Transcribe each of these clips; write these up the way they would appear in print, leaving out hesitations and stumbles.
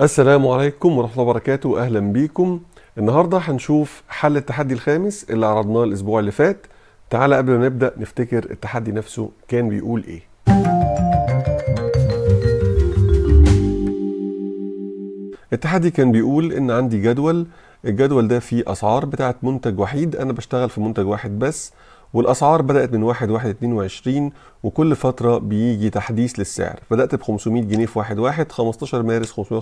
السلام عليكم ورحمة الله وبركاته، أهلا بيكم. النهاردة هنشوف حل التحدي الخامس اللي عرضناه الأسبوع اللي فات. تعالى قبل ما نبدأ نفتكر التحدي نفسه كان بيقول إيه. التحدي كان بيقول إن عندي جدول، الجدول ده فيه أسعار بتاعت منتج وحيد، أنا بشتغل في منتج واحد بس، والأسعار بدأت من 1/1/22 وكل فترة بيجي تحديث للسعر. بدأت ب 500 جنيه في 1/1، 15 مارس 515،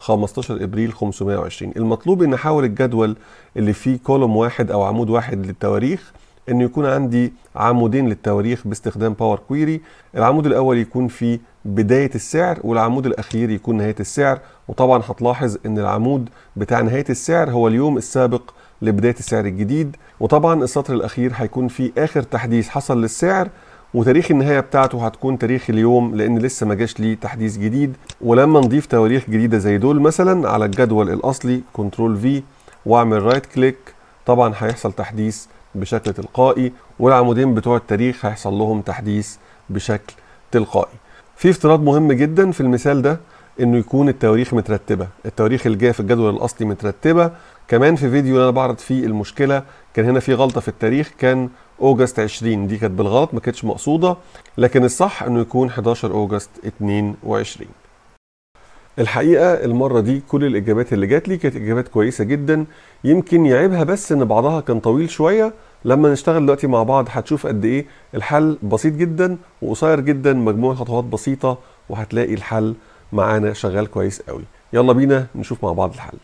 15 ابريل 520. المطلوب ان احول الجدول اللي فيه كولوم واحد او عمود واحد للتواريخ ان يكون عندي عمودين للتواريخ باستخدام باور كويري. العمود الاول يكون فيه بداية السعر والعمود الاخير يكون نهاية السعر، وطبعا هتلاحظ ان العمود بتاع نهاية السعر هو اليوم السابق لبداية السعر الجديد، وطبعا السطر الاخير هيكون فيه اخر تحديث حصل للسعر، وتاريخ النهايه بتاعته هتكون تاريخ اليوم لان لسه ما جاش ليه تحديث جديد. ولما نضيف تواريخ جديده زي دول مثلا على الجدول الاصلي كنترول في واعمل رايت كليك، طبعا هيحصل تحديث بشكل تلقائي، والعمودين بتوع التاريخ هيحصل لهم تحديث بشكل تلقائي. في افتراض مهم جدا في المثال ده انه يكون التواريخ مترتبه، التواريخ اللي جايه في الجدول الاصلي مترتبه. كمان في فيديو اللي انا بعرض فيه المشكله كان هنا في غلطه في التاريخ، كان اوجست 20، دي كانت بالغلط ما كانتش مقصوده، لكن الصح انه يكون 11 اوجست 22. الحقيقه المره دي كل الاجابات اللي جات لي كانت اجابات كويسه جدا، يمكن يعيبها بس ان بعضها كان طويل شويه. لما نشتغل دلوقتي مع بعض هتشوف قد ايه الحل بسيط جدا وقصير جدا، مجموعه خطوات بسيطه وهتلاقي الحل معانا شغال كويس قوي. يلا بينا نشوف مع بعض الحل.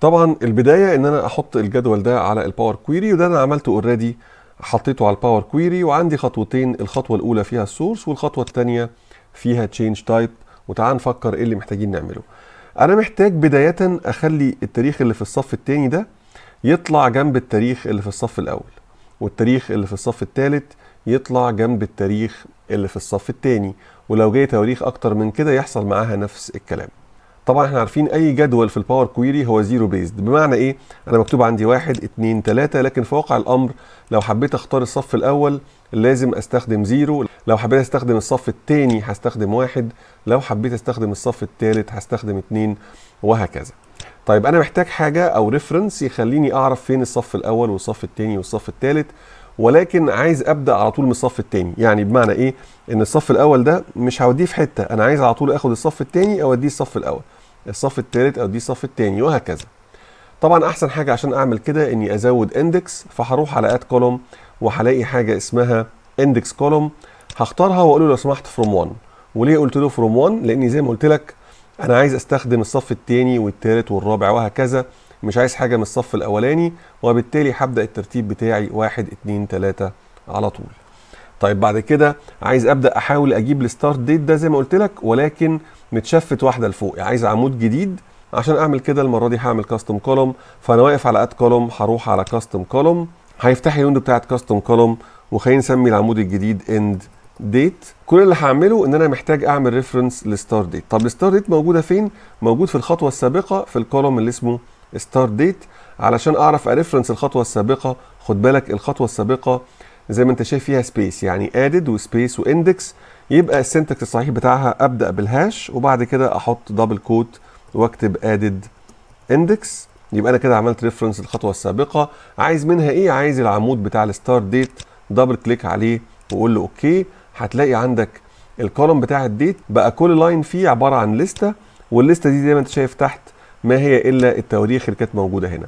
طبعا البدايه ان انا احط الجدول ده على الباور كويري، وده انا عملته اوريدي، حطيته على الباور كويري وعندي خطوتين، الخطوه الاولى فيها السورس والخطوه الثانيه فيها تشينج تايب. وتعال نفكر ايه اللي محتاجين نعمله. انا محتاج بدايه اخلي التاريخ اللي في الصف الثاني ده يطلع جنب التاريخ اللي في الصف الاول، والتاريخ اللي في الصف الثالث يطلع جنب التاريخ اللي في الصف الثاني، ولو جاي تواريخ اكتر من كده يحصل معاها نفس الكلام. طبعا احنا عارفين اي جدول في الباور كويري هو زيرو بيزد، بمعنى ايه؟ انا مكتوب عندي 1 2 3، لكن في واقع الامر لو حبيت اختار الصف الاول لازم استخدم زيرو، لو حبيت استخدم الصف الثاني هستخدم 1، لو حبيت استخدم الصف الثالث هستخدم 2، وهكذا. طيب انا محتاج حاجه او ريفرنس يخليني اعرف فين الصف الاول والصف الثاني والصف الثالث، ولكن عايز ابدا على طول من الصف الثاني. يعني بمعنى ايه؟ ان الصف الاول ده مش هوديه في حته، انا عايز على طول اخد الصف الثاني اوديه الصف الاول، الصف الثالث اوديه الصف الثاني، وهكذا. طبعا احسن حاجه عشان اعمل كده اني ازود اندكس، فهروح على اد كولوم وهلاقي حاجه اسمها اندكس كولوم، هختارها واقول له لو سمحت فروم 1. وليه قلت له فروم 1؟ لاني زي ما قلت لك انا عايز استخدم الصف الثاني والثالث والرابع وهكذا، مش عايز حاجه من الصف الاولاني، وبالتالي هبدا الترتيب بتاعي 1 2 3 على طول. طيب بعد كده عايز ابدا احاول اجيب الستارت ديت ده زي ما قلت لك، ولكن متشفت واحده لفوق، عايز عمود جديد. عشان اعمل كده المره دي هعمل كاستم كولوم، فانا واقف على اد كولوم هروح على كاستم كولوم، هيفتح الويندو بتاعت كاستم كولوم، وخلينا نسمي العمود الجديد اند ديت. كل اللي هعمله ان انا محتاج اعمل ريفرنس لستارت ديت. طب الستارت ديت موجوده فين؟ موجود في الخطوه السابقه في الكولوم اللي اسمه ستارت ديت. علشان اعرف اريفرنس الخطوه السابقه، خد بالك الخطوه السابقه زي ما انت شايف فيها سبيس، يعني ادد وسبيس واندكس، يبقى السنتكس الصحيح بتاعها ابدا بالهاش وبعد كده احط دبل كوت واكتب ادد اندكس، يبقى انا كده عملت ريفرنس الخطوه السابقه. عايز منها ايه؟ عايز العمود بتاع الستارت ديت، دبل كليك عليه وقول له اوكي، هتلاقي عندك الكولوم بتاع الديت بقى كل لاين فيه عباره عن لسته، واللسته دي زي ما انت شايف تحت ما هي الا التواريخ اللي كانت موجوده هنا.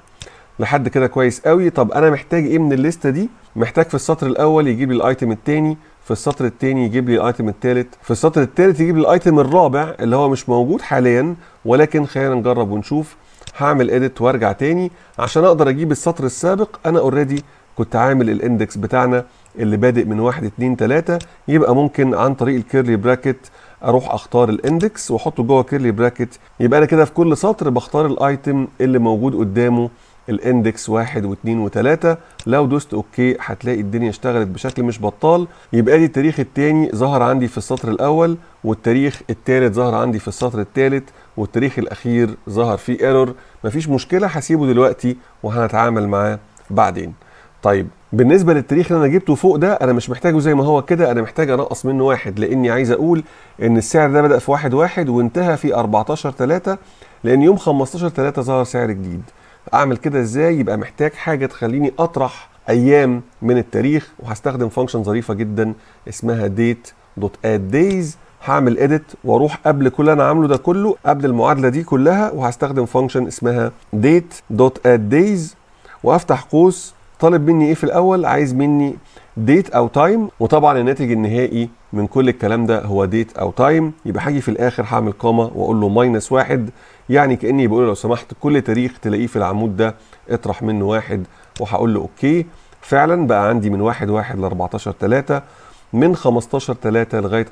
لحد كده كويس قوي. طب انا محتاج ايه من الليسته دي؟ محتاج في السطر الاول يجيب لي الايتم الثاني، في السطر الثاني يجيب لي الايتم الثالث، في السطر الثالث يجيب لي الايتم الرابع اللي هو مش موجود حاليا، ولكن خلينا نجرب ونشوف. هعمل اديت وارجع تاني عشان اقدر اجيب السطر السابق. انا اوريدي كنت عامل الاندكس بتاعنا اللي بادئ من 1 2 3، يبقى ممكن عن طريق الكيرلي براكت اروح اختار الاندكس واحطه جوه كيرلي براكت، يبقى انا كده في كل سطر بختار الايتم اللي موجود قدامه الاندكس 1 و2 و3. لو دوست اوكي هتلاقي الدنيا اشتغلت بشكل مش بطال، يبقى ادي التاريخ الثاني ظهر عندي في السطر الاول، والتاريخ الثالث ظهر عندي في السطر الثالث، والتاريخ الاخير ظهر فيه ايرور. مفيش مشكله، هسيبه دلوقتي وهنتعامل معاه بعدين. طيب بالنسبه للتاريخ اللي انا جبته فوق ده انا مش محتاجه زي ما هو كده، انا محتاج انقص منه واحد، لاني عايز اقول ان السعر ده بدا في 1/1 وانتهى في 14/3، لان يوم 15/3 ظهر سعر جديد. اعمل كده ازاي؟ يبقى محتاج حاجه تخليني اطرح ايام من التاريخ، وهستخدم فانكشن ظريفه جدا اسمها Date.AddDays. هعمل اديت واروح قبل كل اللي انا عامله ده كله، قبل المعادله دي كلها، وهستخدم فانكشن اسمها Date.AddDays، وافتح قوس طالب مني ايه في الاول؟ عايز مني ديت او تايم، وطبعا الناتج النهائي من كل الكلام ده هو ديت او تايم. يبقى هاجي في الاخر هعمل كوما واقول له -1، يعني كاني بقول له لو سمحت كل تاريخ تلاقيه في العمود ده اطرح منه 1، وهقول له اوكي. فعلا بقى عندي من 1/1 ل 14/3، من 15/3 لغايه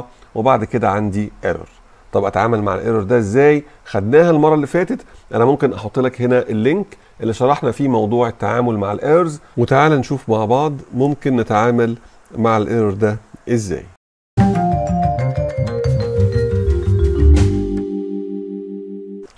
14/4، وبعد كده عندي ايرور. طب اتعامل مع الايرور ده ازاي؟ خدناها المره اللي فاتت، انا ممكن احط لك هنا اللينك اللي شرحنا فيه موضوع التعامل مع الايرورز، وتعال نشوف مع بعض ممكن نتعامل مع الايرور ده ازاي.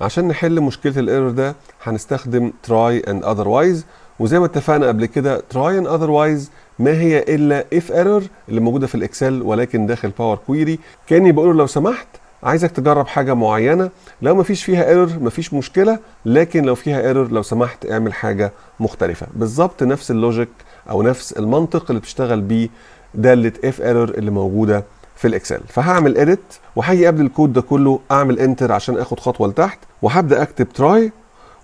عشان نحل مشكله الايرور ده هنستخدم try and otherwise، وزي ما اتفقنا قبل كده try and otherwise ما هي الا if error اللي موجوده في الاكسل ولكن داخل باور كويري. كاني بقول له لو سمحت عايزك تجرب حاجه معينه، لو مفيش فيها ايرور مفيش مشكله، لكن لو فيها ايرور لو سمحت اعمل حاجه مختلفه. بالظبط نفس اللوجيك او نفس المنطق اللي بتشتغل بيه داله اف ايرور اللي موجوده في الاكسل. فهعمل اديت وهاجي قبل الكود ده كله اعمل انتر عشان اخد خطوه لتحت، وهبدا اكتب تراي،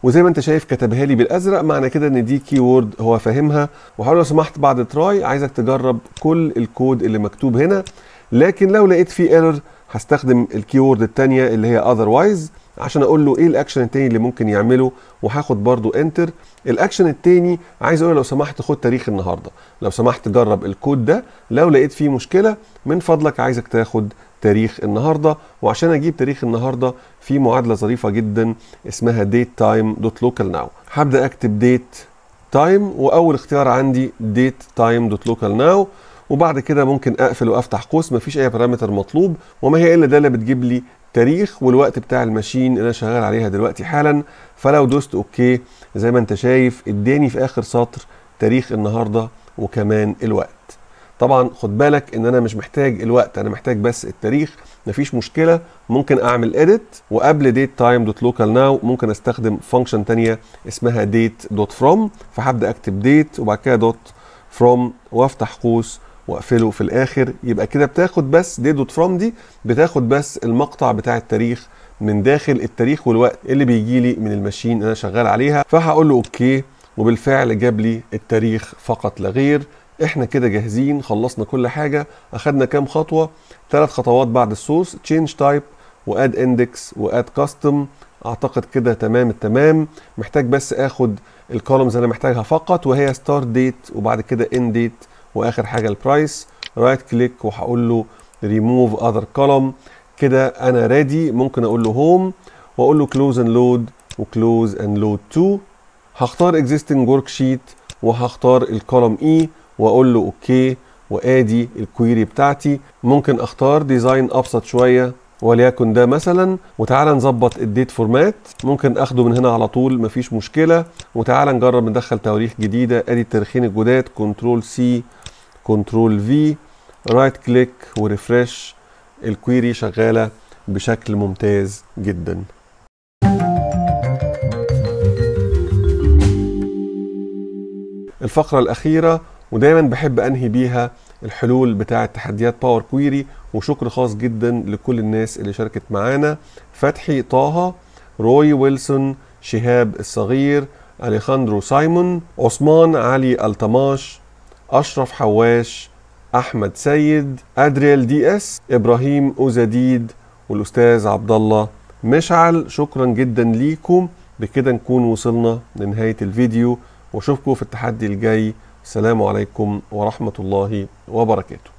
وزي ما انت شايف كتبها لي بالازرق، معنى كده ان دي كي وورد هو فاهمها. وهقول لو سمحت بعد تراي عايزك تجرب كل الكود اللي مكتوب هنا، لكن لو لقيت فيه ايرور هستخدم الكيورد الثانيه اللي هي otherwise عشان اقول له ايه الاكشن الثاني اللي ممكن يعمله، وهاخد برضو انتر. الاكشن الثاني عايز اقول لو سمحت خد تاريخ النهارده، لو سمحت جرب الكود ده، لو لقيت فيه مشكله من فضلك عايزك تاخد تاريخ النهارده. وعشان اجيب تاريخ النهارده في معادله ظريفه جدا اسمها DateTime.LocalNow. هبدا اكتب ديت تايم، واول اختيار عندي DateTime.LocalNow، وبعد كده ممكن اقفل وافتح قوس، مفيش اي بارامتر مطلوب، وما هي الا ده اللي بتجيب لي تاريخ والوقت بتاع الماشين اللي انا شغال عليها دلوقتي حالا. فلو دوست اوكي زي ما انت شايف اداني في اخر سطر تاريخ النهارده وكمان الوقت. طبعا خد بالك ان انا مش محتاج الوقت، انا محتاج بس التاريخ، مفيش مشكله. ممكن اعمل اديت، وقبل ديت تايم دوت لوكال ناو ممكن استخدم فانكشن ثانيه اسمها ديت دوت فروم. فهبدا اكتب ديت وبعد كده دوت فروم وافتح قوس واقفله في الاخر. يبقى كده بتاخد بس Date.From دي بتاخد بس المقطع بتاع التاريخ من داخل التاريخ والوقت اللي بيجي لي من الماشين اللي انا شغال عليها. فهقول له اوكي، وبالفعل جاب لي التاريخ فقط لا غير. احنا كده جاهزين، خلصنا كل حاجه. اخدنا كام خطوه؟ 3 خطوات بعد السورس، Change Type وAdd Index وAdd Custom. اعتقد كده تمام التمام. محتاج بس اخد الكولمز انا محتاجها فقط، وهي Start Date وبعد كده End Date، واخر حاجه البرايس. رايت كليك وهقول له ريموف اذر كولوم. كده انا ريدي. ممكن اقول له هوم واقول له كلوز اند لود وكلوز اند لود 2. هختار اكزيستنج ورك شيت وهختار الكولوم اي واقول له اوكي، وادي الكويري بتاعتي. ممكن اختار ديزاين ابسط شويه وليكن ده مثلا، وتعالى نظبط الديت فورمات. ممكن اخده من هنا على طول مفيش مشكله، وتعالى نجرب ندخل تواريخ جديده. ادي التاريخين الجداد، كنترول سي كنترول في، رايت كليك وريفريش. الكويري شغاله بشكل ممتاز جدا. الفقره الاخيره، ودايما بحب انهي بيها الحلول بتاعه تحديات باور كويري. وشكر خاص جدا لكل الناس اللي شاركت معانا: فتحي طه، روي ويلسون، شهاب الصغير، أليخاندرو سايمون، عثمان علي الطماش، أشرف حواش، أحمد سيد، أدريال دي اس، إبراهيم أوزديد، والأستاذ عبد الله مشعل. شكرا جدا ليكم. بكده نكون وصلنا لنهاية الفيديو، واشوفكم في التحدي الجاي. السلام عليكم ورحمة الله وبركاته.